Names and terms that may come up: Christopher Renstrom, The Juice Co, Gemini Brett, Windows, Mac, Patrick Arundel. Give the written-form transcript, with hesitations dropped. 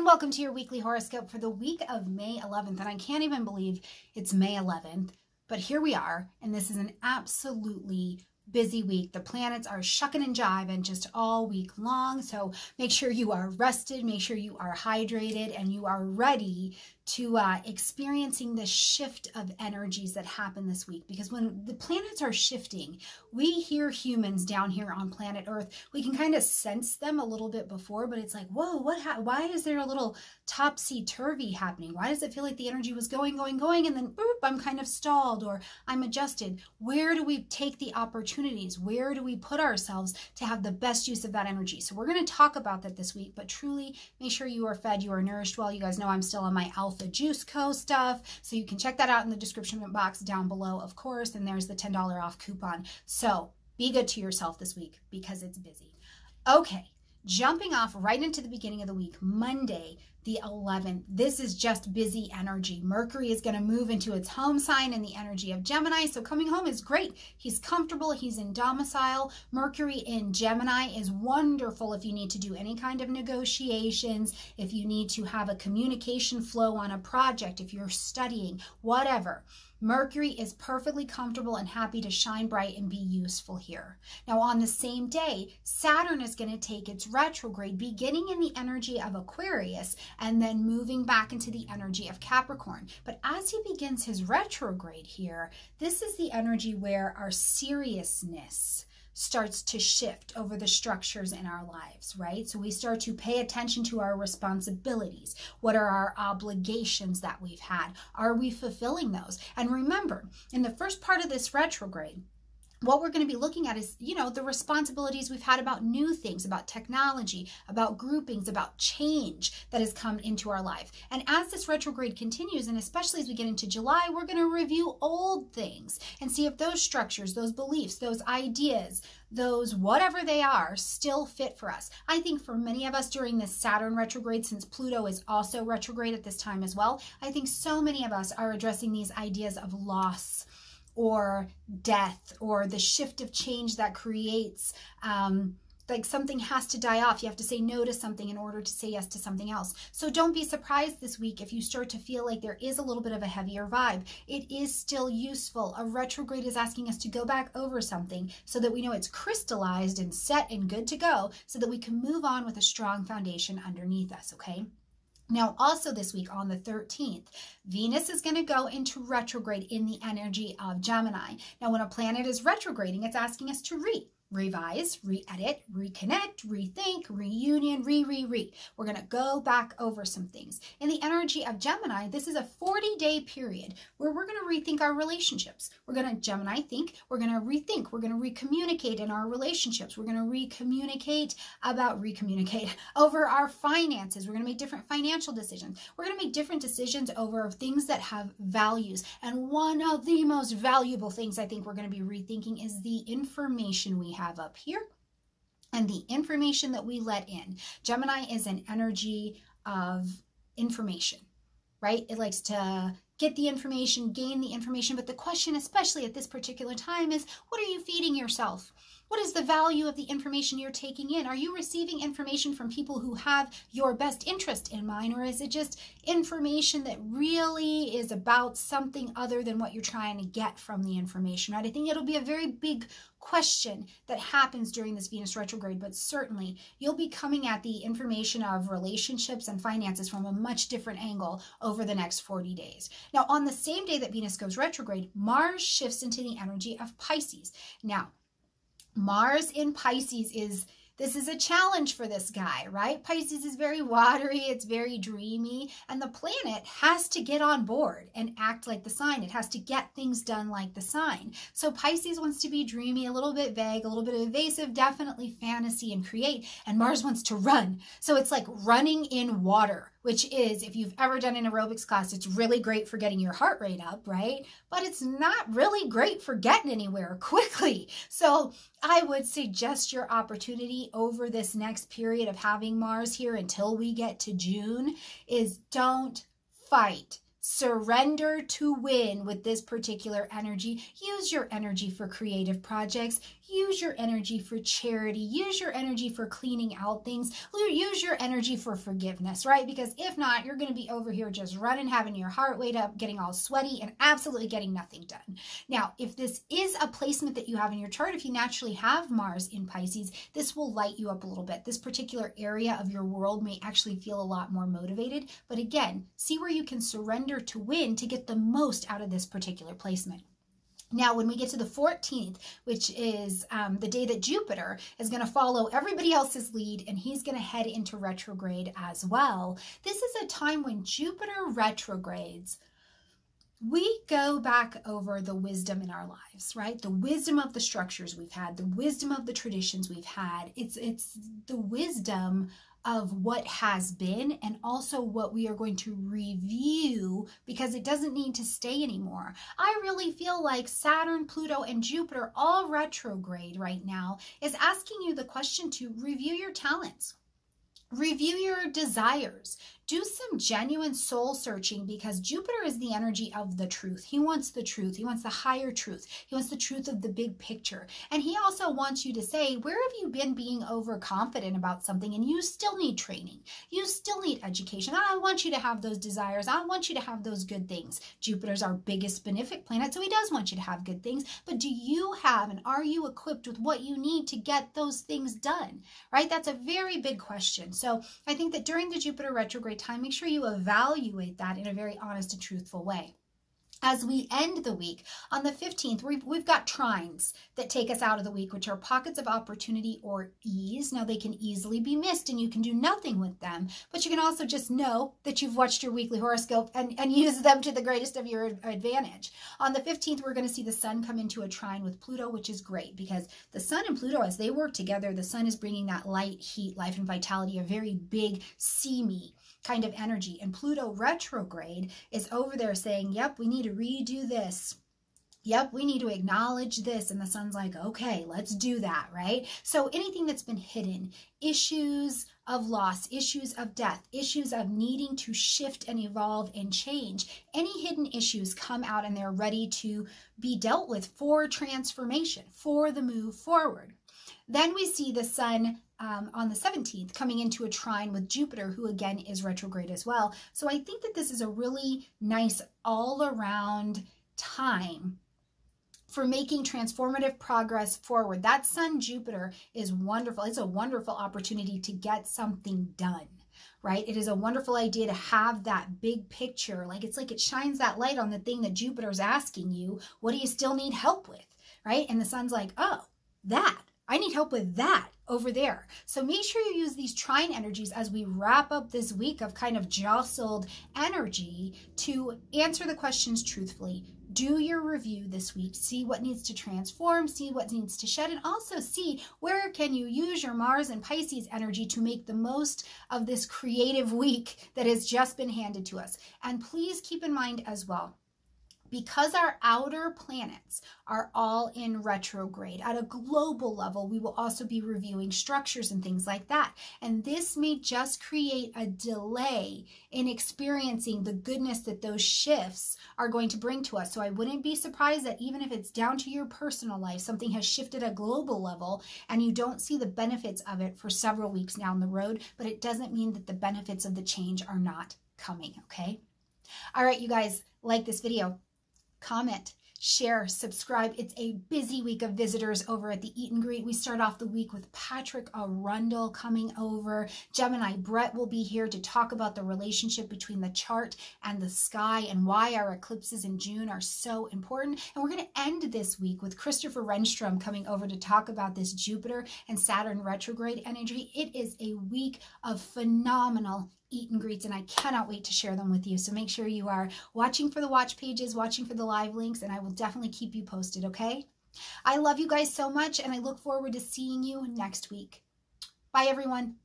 and welcome to your weekly horoscope for the week of May 11th. And I can't even believe it's May 11th, but here we are. And this is an absolutely busy week. The planets are shucking and jiving just all week long. So make sure you are rested, make sure you are hydrated, and you are ready to experiencing the shift of energies that happen this week. Because when the planets are shifting, we here humans down here on planet Earth, we can kind of sense them a little bit before, but it's like, whoa, why is there a little topsy-turvy happening? Why does it feel like the energy was going, and then boop, I'm kind of stalled or I'm adjusted? Where do we take the opportunities? Where do we put ourselves to have the best use of that energy? So we're going to talk about that this week, but truly make sure you are fed, you are nourished well. You guys know I'm still on my alpha The Juice Co stuff, so you can check that out in the description box down below, of course, and there's the $10 off coupon. So be good to yourself this week because it's busy. Okay, jumping off right into the beginning of the week, Monday the 11th. This is just busy energy. Mercury is going to move into its home sign in the energy of Gemini. So coming home is great. He's comfortable. He's in domicile. Mercury in Gemini is wonderful if you need to do any kind of negotiations, if you need to have a communication flow on a project, if you're studying, whatever. Mercury is perfectly comfortable and happy to shine bright and be useful here. Now on the same day, Saturn is going to take its retrograde, beginning in the energy of Aquarius and then moving back into the energy of Capricorn. But as he begins his retrograde here, this is the energy where our seriousness starts to shift over the structures in our lives, right? So we start to pay attention to our responsibilities. What are our obligations that we've had? Are we fulfilling those? And remember, in the first part of this retrograde, what we're going to be looking at is, you know, the responsibilities we've had about new things, about technology, about groupings, about change that has come into our life. And as this retrograde continues, and especially as we get into July, we're going to review old things and see if those structures, those beliefs, those ideas, those whatever they are, still fit for us. I think for many of us during this Saturn retrograde, since Pluto is also retrograde at this time as well, I think so many of us are addressing these ideas of loss or death, or the shift of change that creates, like something has to die off. You have to say no to something in order to say yes to something else. So don't be surprised this week if you start to feel like there is a little bit of a heavier vibe. It is still useful. A retrograde is asking us to go back over something so that we know it's crystallized and set and good to go, so that we can move on with a strong foundation underneath us, okay? Now, also this week on the 13th, Venus is going to go into retrograde in the energy of Gemini. Now, when a planet is retrograding, it's asking us to revise, re-edit, reconnect, rethink, reunion, re. We're going to go back over some things. In the energy of Gemini, this is a 40-day period where we're going to rethink our relationships. We're going to Gemini think, we're going to rethink, we're going to recommunicate in our relationships. We're going to recommunicate over our finances. We're going to make different financial decisions. We're going to make different decisions over things that have values. And one of the most valuable things I think we're going to be rethinking is the information we have up here and the information that we let in. Gemini is an energy of information, right? It likes to get the information, gain the information. But the question, especially at this particular time, is what are you feeding yourself? What is the value of the information you're taking in? Are you receiving information from people who have your best interest in mind? Or is it just information that really is about something other than what you're trying to get from the information, right? I think it'll be a very big question that happens during this Venus retrograde, but certainly you'll be coming at the information of relationships and finances from a much different angle over the next 40 days. Now, on the same day that Venus goes retrograde, Mars shifts into the energy of Pisces. Now, Mars in Pisces is, this is a challenge for this guy, right? Pisces is very watery. It's very dreamy. And the planet has to get on board and act like the sign. It has to get things done like the sign. So Pisces wants to be dreamy, a little bit vague, a little bit evasive, definitely fantasy and create. And Mars wants to run. So it's like running in water, which is, if you've ever done an aerobics class, it's really great for getting your heart rate up, right? But it's not really great for getting anywhere quickly. So I would suggest your opportunity over this next period of having Mars here until we get to June is don't fight. Surrender to win with this particular energy. Use your energy for creative projects. use your energy for charity, use your energy for cleaning out things, use your energy for forgiveness, right? Because if not, you're going to be over here just running, having your heart rate up, getting all sweaty, and absolutely getting nothing done. Now, if this is a placement that you have in your chart, if you naturally have Mars in Pisces, this will light you up a little bit. This particular area of your world may actually feel a lot more motivated. But again, see where you can surrender to win to get the most out of this particular placement. Now, when we get to the 14th, which is the day that Jupiter is going to follow everybody else's lead, and he's going to head into retrograde as well. This is a time when Jupiter retrogrades. We go back over the wisdom in our lives, right? The wisdom of the structures we've had, the wisdom of the traditions we've had. It's the wisdom of what has been, and also what we are going to review, because it doesn't need to stay anymore. I really feel like Saturn, Pluto, and Jupiter, all retrograde right now, is asking you the question to review your talents, review your desires, do some genuine soul searching, because Jupiter is the energy of the truth. He wants the truth. He wants the higher truth. He wants the truth of the big picture. And he also wants you to say, where have you been being overconfident about something and you still need training? You still need education. I want you to have those desires. I want you to have those good things. Jupiter's our biggest benefic planet, so he does want you to have good things. But do you have, and are you equipped with what you need to get those things done, right? That's a very big question. So I think that during the Jupiter retrograde time, make sure you evaluate that in a very honest and truthful way. As we end the week, on the 15th, we've got trines that take us out of the week, which are pockets of opportunity or ease. Now, they can easily be missed, and you can do nothing with them, but you can also just know that you've watched your weekly horoscope and use them to the greatest of your advantage. On the 15th, we're going to see the sun come into a trine with Pluto, which is great, because the sun and Pluto, as they work together, the sun is bringing that light, heat, life, and vitality, a very big, see-me kind of energy. And Pluto retrograde is over there saying, yep, we need to redo this. Yep, we need to acknowledge this. And the sun's like, okay, let's do that, right? So anything that's been hidden, issues of loss, issues of death, issues of needing to shift and evolve and change, any hidden issues come out and they're ready to be dealt with for transformation, for the move forward. Then we see the sun on the 17th coming into a trine with Jupiter, who again is retrograde as well. So I think that this is a really nice all-around time for making transformative progress forward. That Sun-Jupiter is wonderful. It's a wonderful opportunity to get something done, right? It is a wonderful idea to have that big picture. Like, it's like it shines that light on the thing that Jupiter's asking you, what do you still need help with, right? And the sun's like, oh, that. I need help with that over there. So make sure you use these trine energies as we wrap up this week of kind of jostled energy to answer the questions truthfully. Do your review this week. See what needs to transform, see what needs to shed, and also see where can you use your Mars and Pisces energy to make the most of this creative week that has just been handed to us. And please keep in mind as well, because our outer planets are all in retrograde, at a global level, we will also be reviewing structures and things like that. And this may just create a delay in experiencing the goodness that those shifts are going to bring to us. So I wouldn't be surprised that even if it's down to your personal life, something has shifted at a global level and you don't see the benefits of it for several weeks down the road, but it doesn't mean that the benefits of the change are not coming, okay? All right, you guys, like this video. Comment, share, subscribe. It's a busy week of visitors over at the Eat and Greet. We start off the week with Patrick Arundel coming over. Gemini Brett will be here to talk about the relationship between the chart and the sky and why our eclipses in June are so important. And we're going to end this week with Christopher Renstrom coming over to talk about this Jupiter and Saturn retrograde energy. It is a week of phenomenal Eat and Greets, and I cannot wait to share them with you. So make sure you are watching for the watch pages, watching for the live links, and I will definitely keep you posted, okay? I love you guys so much, and I look forward to seeing you next week. Bye, everyone.